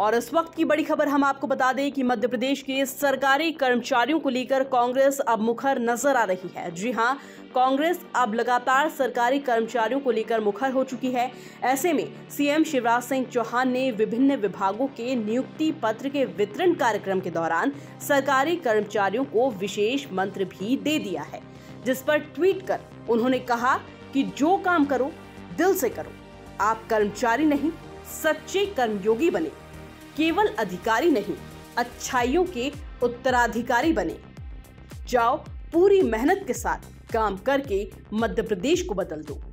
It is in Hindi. और इस वक्त की बड़ी खबर हम आपको बता दें कि मध्य प्रदेश के सरकारी कर्मचारियों को लेकर कांग्रेस अब मुखर नजर आ रही है। जी हां, कांग्रेस अब लगातार सरकारी कर्मचारियों को लेकर मुखर हो चुकी है। ऐसे में सीएम शिवराज सिंह चौहान ने विभिन्न विभागों के नियुक्ति पत्र के वितरण कार्यक्रम के दौरान सरकारी कर्मचारियों को विशेष मंत्र भी दे दिया है, जिस पर ट्वीट कर उन्होंने कहा कि जो काम करो दिल से करो, आप कर्मचारी नहीं सच्चे कर्मयोगी बने, केवल अधिकारी नहीं अच्छाइयों के उत्तराधिकारी बने, जाओ पूरी मेहनत के साथ काम करके मध्य प्रदेश को बदल दो।